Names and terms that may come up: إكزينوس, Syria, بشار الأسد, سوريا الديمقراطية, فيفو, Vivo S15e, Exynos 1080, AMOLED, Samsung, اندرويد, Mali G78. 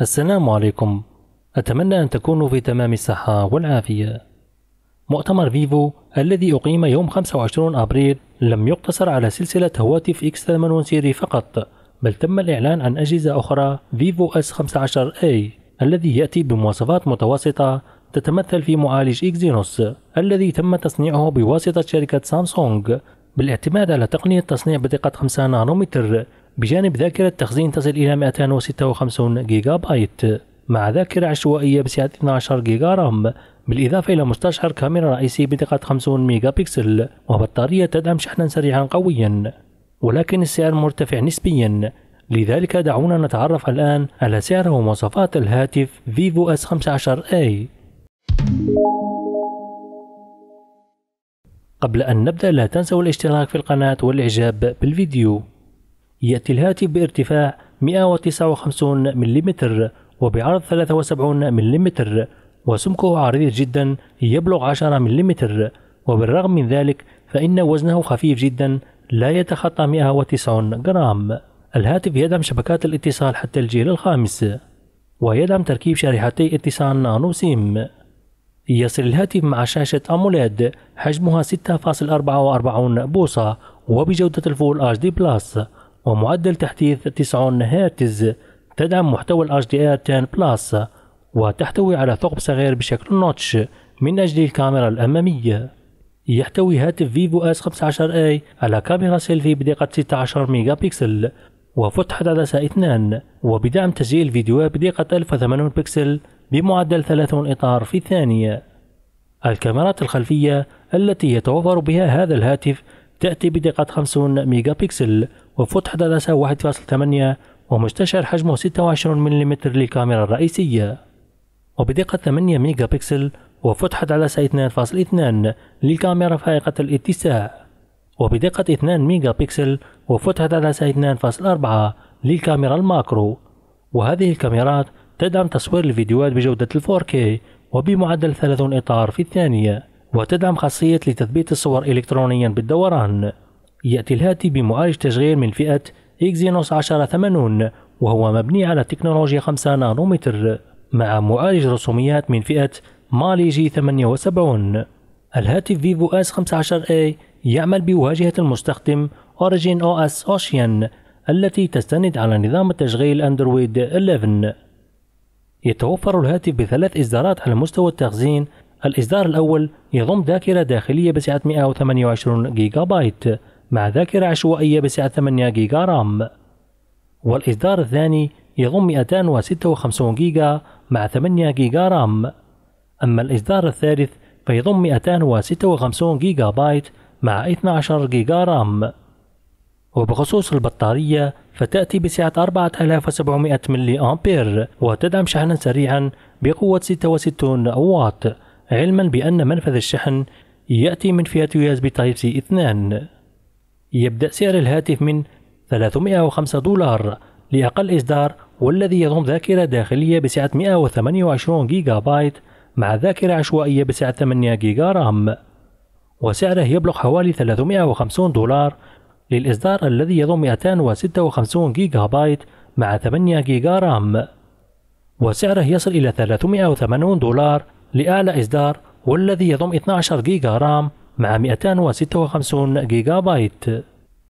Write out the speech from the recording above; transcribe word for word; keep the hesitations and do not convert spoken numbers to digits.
السلام عليكم، أتمنى أن تكونوا في تمام الصحة والعافية. مؤتمر فيفو الذي أقيم يوم خمسة وعشرين أبريل لم يقتصر على سلسلة هواتف إكس ثمانين سيري فقط، بل تم الإعلان عن أجهزة أخرى فيفو إس خمسة عشر إي الذي يأتي بمواصفات متوسطة تتمثل في معالج إكزينوس الذي تم تصنيعه بواسطة شركة سامسونج بالاعتماد على تقنية تصنيع بدقة خمسة نانومتر بجانب ذاكرة تخزين تصل إلى مئتين وستة وخمسين جيجا بايت مع ذاكرة عشوائية بسعة اثني عشر جيجا رام، بالإضافة إلى مستشعر كاميرا رئيسي بدقة خمسين ميجا بكسل وبطارية تدعم شحنا سريعا قويا، ولكن السعر مرتفع نسبيا. لذلك دعونا نتعرف الآن على سعر ومواصفات الهاتف فيفو إس خمسة عشر إي. قبل أن نبدأ لا تنسوا الاشتراك في القناة والإعجاب بالفيديو. يأتي الهاتف بارتفاع مئة وتسعة وخمسين ملم وبعرض ثلاثة وسبعين ملم وسمكه عريض جدا يبلغ عشرة ملم، وبالرغم من ذلك فإن وزنه خفيف جدا لا يتخطى مئة وتسعة جرام. الهاتف يدعم شبكات الاتصال حتى الجيل الخامس ويدعم تركيب شريحتي اتصال نانو سيم. يصل الهاتف مع شاشة أموليد حجمها ستة فاصلة أربعة وأربعين بوصة وبجودة الفول اتش دي بلس ومعدل تحديث تسعين هرتز، تدعم محتوى ال إتش دي آر عشرة بلس وتحتوي على ثقب صغير بشكل نوتش من أجل الكاميرا الأمامية. يحتوي هاتف فيفو إس خمسة عشر إي على كاميرا سيلفي بدقة ستة عشر ميجا بكسل وفتحة عدسة اثنان وبدعم تسجيل فيديوهات بدقة ألف وثمانين بكسل بمعدل ثلاثين إطار في الثانية. الكاميرات الخلفية التي يتوفر بها هذا الهاتف تأتي بدقة خمسين ميجا بكسل وفتحة عدسة واحد فاصلة ثمانية ومستشعر حجمه ستة وعشرين ملم للكاميرا الرئيسية، وبدقة ثمانية ميجا بكسل وفتحة عدسة اثنين فاصلة اثنين للكاميرا فائقة الاتساع، وبدقة اثنين ميجا بكسل وفتحة عدسة اثنين فاصلة أربعة للكاميرا الماكرو. وهذه الكاميرات تدعم تصوير الفيديوهات بجودة فور كي وبمعدل ثلاثين إطار في الثانية، وتدعم خاصية لتثبيت الصور إلكترونيا بالدوران. يأتي الهاتف بمعالج تشغيل من فئة إكزينوس عشرة ثمانين وهو مبني على تكنولوجيا خمسة نانومتر مع معالج رسوميات من فئة مالي جي ثمانية وسبعين. الهاتف فيفو إس خمسة عشر إي يعمل بواجهة المستخدم Origin أو إس Ocean التي تستند على نظام التشغيل أندرويد أحد عشر. يتوفر الهاتف بثلاث إصدارات على مستوى التخزين. الإصدار الأول يضم ذاكرة داخلية بسعة مئة وثمانية وعشرين جيجا بايت مع ذاكرة عشوائية بسعة ثمانية جيجا رام، والإصدار الثاني يضم مئتين وستة وخمسين جيجا مع ثمانية جيجا رام. أما الإصدار الثالث فيضم مئتين وستة وخمسين جيجا بايت مع اثني عشر جيجا رام. وبخصوص البطارية فتأتي بسعة أربعة آلاف وسبعمئة ملي أمبير وتدعم شحنا سريعا بقوة ستة وستين واط، علما بأن منفذ الشحن يأتي من فئة يو إس بي تايب سي اثنين. يبدأ سعر الهاتف من ثلاثمئة وخمسة دولار لأقل إصدار والذي يضم ذاكرة داخلية بسعة مئة وثمانية وعشرين جيجا بايت مع ذاكرة عشوائية بسعة ثمانية جيجا رام، وسعره يبلغ حوالي ثلاثمئة وخمسين دولار للإصدار الذي يضم مئتين وستة وخمسين جيجا بايت مع ثمانية جيجا رام، وسعره يصل إلى ثلاثمئة وثمانين دولار لأعلى إصدار والذي يضم اثني عشر جيجا رام مع مئتين وستة وخمسين جيجا بايت.